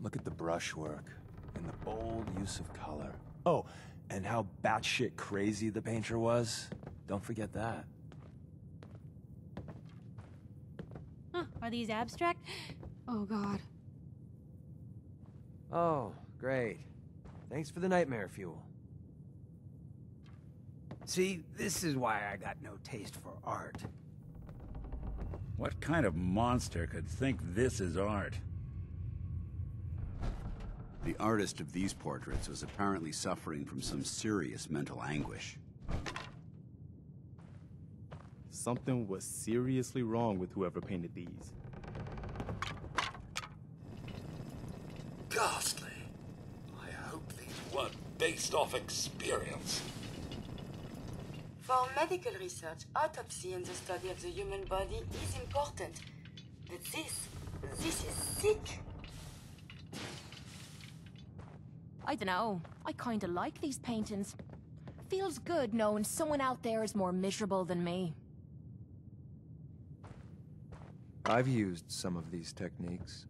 Look at the brushwork and the bold use of color. Oh, and how batshit crazy the painter was. Don't forget that. Huh, are these abstract? Oh, God. Oh, great. Thanks for the nightmare fuel. See, this is why I got no taste for art. What kind of monster could think this is art? The artist of these portraits was apparently suffering from some serious mental anguish. Something was seriously wrong with whoever painted these. Ghastly. I hope these weren't based off experience. For medical research, autopsy and the study of the human body is important. But this is sick. I don't know. I kind of like these paintings. Feels good knowing someone out there is more miserable than me. I've used some of these techniques.